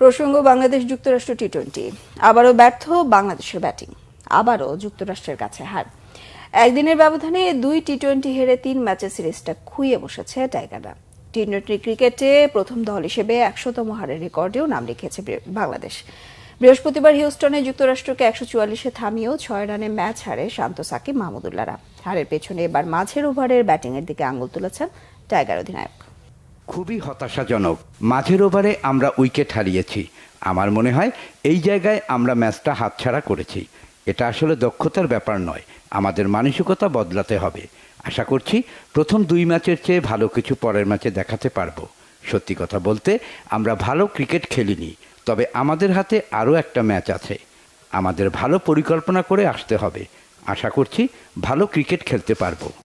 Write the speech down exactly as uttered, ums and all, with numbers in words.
প্রসঙ্গ বাংলাদেশ যুক্তরাষ্ট্র T twenty, আবারও ব্যর্থ বাংলাদেশের ব্যাটিং, আবারও যুক্তরাষ্ট্রের কাছে হার। একদিনের ব্যবধানে দুই টি টোয়েন্টি হেরে তিন ম্যাচের সিরিজটা খুইয়ে বসেছে টাইগাররা। টি টোয়েন্টি ক্রিকেটে প্রথম দল হিসেবে একশোতম হারের রেকর্ডেও নাম লিখেছে বাংলাদেশ। বৃহস্পতিবার হিউস্টনে যুক্তরাষ্ট্রকে একশো চুয়াল্লিশে থামিয়েও ছয় রানে ম্যাচ হারে শান্ত, সাকিব, মাহমুদুল্লাহরা। হারের পেছনে এবার মাঝের ওভারের ব্যাটিংয়ের দিকে আঙুল তুলেছেন টাইগার অধিনায়ক। খুবই হতাশাজনক, মাঝের ওভারে আমরা উইকেট হারিয়েছি। আমার মনে হয় এই জায়গায় আমরা ম্যাচটা হাতছাড়া করেছি। এটা আসলে দক্ষতার ব্যাপার নয়, আমাদের মানসিকতা বদলাতে হবে। আশা করছি প্রথম দুই ম্যাচের চেয়ে ভালো কিছু পরের ম্যাচে দেখাতে পারবো। সত্যি কথা বলতে আমরা ভালো ক্রিকেট খেলিনি, তবে আমাদের হাতে আরও একটা ম্যাচ আছে। আমাদের ভালো পরিকল্পনা করে আসতে হবে। আশা করছি ভালো ক্রিকেট খেলতে পারবো।